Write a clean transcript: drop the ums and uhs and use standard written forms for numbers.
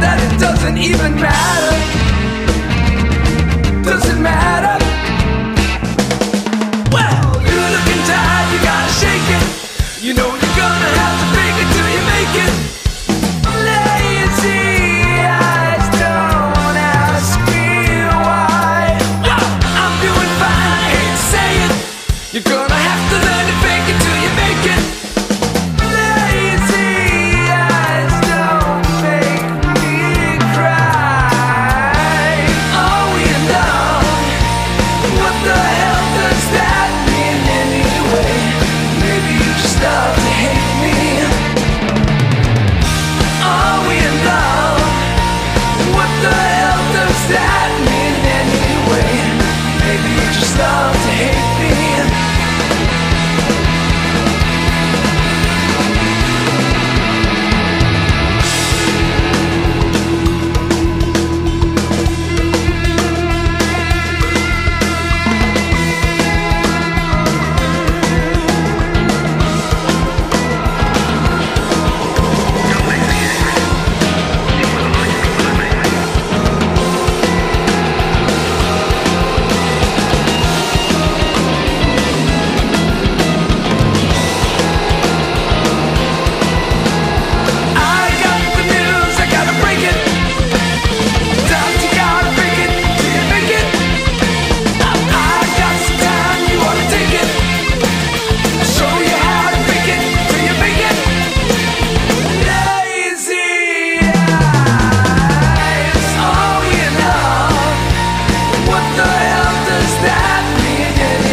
That it doesn't even matter. Doesn't matter. Well, you're looking tired, you gotta shake it. You know you're gonna have to fake it till you make it. Lazy eyes, don't ask me why. I'm doing fine, I hate to say it. You're gonna have to learn to fake it till you make it. What the hell does that mean?